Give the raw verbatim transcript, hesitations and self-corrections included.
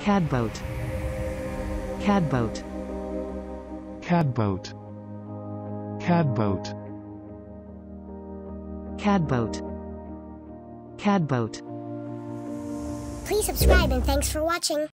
Cadbote. Cadbote. Cadbote. Cadbote. Cadbote. Cadbote. Please subscribe and thanks for watching.